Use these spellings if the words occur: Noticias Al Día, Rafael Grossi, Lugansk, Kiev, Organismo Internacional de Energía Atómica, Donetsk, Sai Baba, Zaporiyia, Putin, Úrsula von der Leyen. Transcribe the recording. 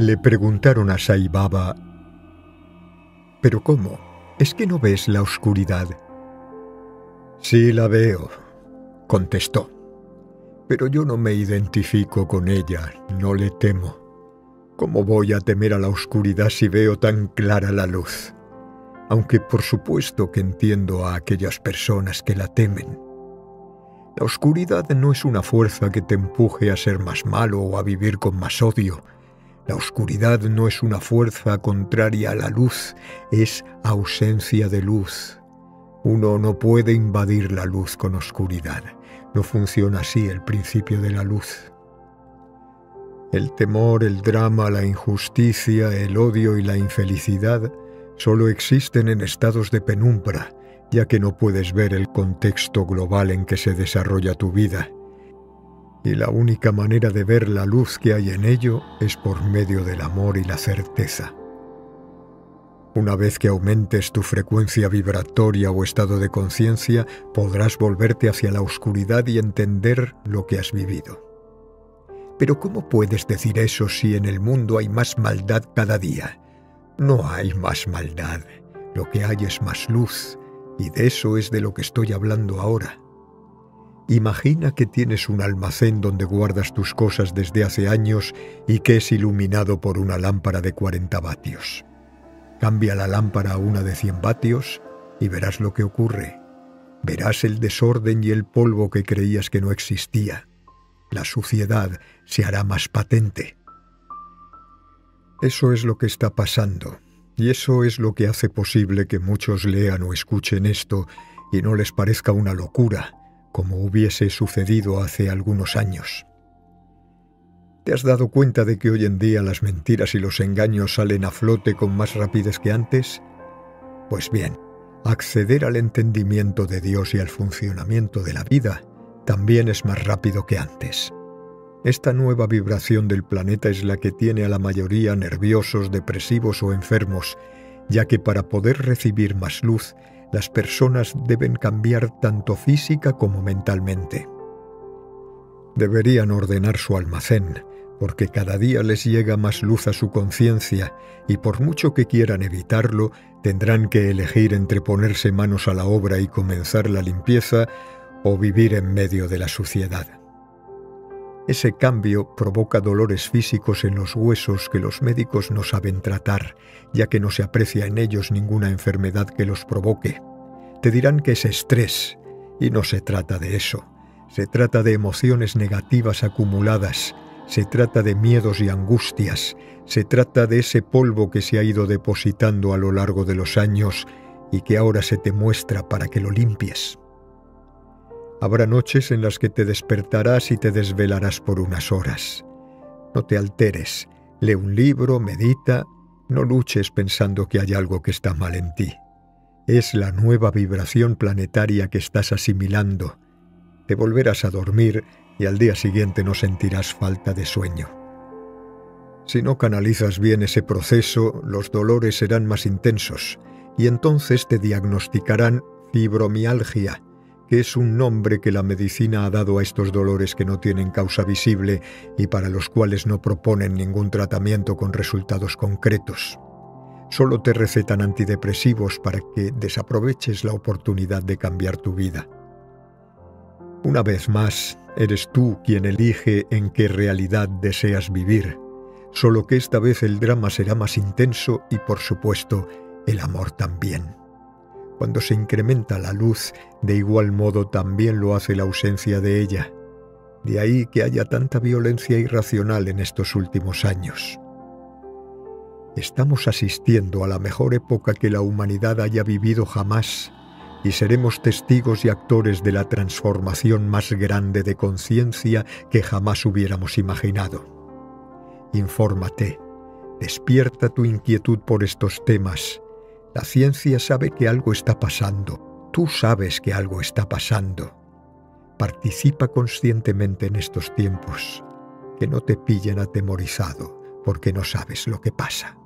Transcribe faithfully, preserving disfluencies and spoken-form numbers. Le preguntaron a Sai Baba: «¿Pero cómo? ¿Es que no ves la oscuridad?». «Sí la veo», contestó, «pero yo no me identifico con ella, no le temo. ¿Cómo voy a temer a la oscuridad si veo tan clara la luz? Aunque por supuesto que entiendo a aquellas personas que la temen. La oscuridad no es una fuerza que te empuje a ser más malo o a vivir con más odio. La oscuridad no es una fuerza contraria a la luz, es ausencia de luz. Uno no puede invadir la luz con oscuridad. No funciona así el principio de la luz. El temor, el drama, la injusticia, el odio y la infelicidad solo existen en estados de penumbra, ya que no puedes ver el contexto global en que se desarrolla tu vida. Y la única manera de ver la luz que hay en ello es por medio del amor y la certeza. Una vez que aumentes tu frecuencia vibratoria o estado de conciencia, podrás volverte hacia la oscuridad y entender lo que has vivido». «Pero ¿cómo puedes decir eso si en el mundo hay más maldad cada día?». «No hay más maldad, lo que hay es más luz, y de eso es de lo que estoy hablando ahora. Imagina que tienes un almacén donde guardas tus cosas desde hace años y que es iluminado por una lámpara de cuarenta vatios. Cambia la lámpara a una de cien vatios y verás lo que ocurre. Verás el desorden y el polvo que creías que no existía. La suciedad se hará más patente. Eso es lo que está pasando, y eso es lo que hace posible que muchos lean o escuchen esto y no les parezca una locura, como hubiese sucedido hace algunos años. ¿Te has dado cuenta de que hoy en día las mentiras y los engaños salen a flote con más rapidez que antes? Pues bien, acceder al entendimiento de Dios y al funcionamiento de la vida también es más rápido que antes. Esta nueva vibración del planeta es la que tiene a la mayoría nerviosos, depresivos o enfermos, ya que para poder recibir más luz, las personas deben cambiar tanto física como mentalmente. Deberían ordenar su almacén, porque cada día les llega más luz a su conciencia, y por mucho que quieran evitarlo, tendrán que elegir entre ponerse manos a la obra y comenzar la limpieza, o vivir en medio de la suciedad. Ese cambio provoca dolores físicos en los huesos que los médicos no saben tratar, ya que no se aprecia en ellos ninguna enfermedad que los provoque. Te dirán que es estrés, y no se trata de eso. Se trata de emociones negativas acumuladas, se trata de miedos y angustias, se trata de ese polvo que se ha ido depositando a lo largo de los años y que ahora se te muestra para que lo limpies. Habrá noches en las que te despertarás y te desvelarás por unas horas. No te alteres, lee un libro, medita, no luches pensando que hay algo que está mal en ti. Es la nueva vibración planetaria que estás asimilando. Te volverás a dormir y al día siguiente no sentirás falta de sueño. Si no canalizas bien ese proceso, los dolores serán más intensos y entonces te diagnosticarán fibromialgia, que es un nombre que la medicina ha dado a estos dolores que no tienen causa visible y para los cuales no proponen ningún tratamiento con resultados concretos. Solo te recetan antidepresivos para que desaproveches la oportunidad de cambiar tu vida. Una vez más, eres tú quien elige en qué realidad deseas vivir, solo que esta vez el drama será más intenso y, por supuesto, el amor también. Cuando se incrementa la luz, de igual modo también lo hace la ausencia de ella. De ahí que haya tanta violencia irracional en estos últimos años. Estamos asistiendo a la mejor época que la humanidad haya vivido jamás, y seremos testigos y actores de la transformación más grande de conciencia que jamás hubiéramos imaginado. Infórmate, despierta tu inquietud por estos temas. La ciencia sabe que algo está pasando. Tú sabes que algo está pasando. Participa conscientemente en estos tiempos. Que no te pillen atemorizado, porque no sabes lo que pasa.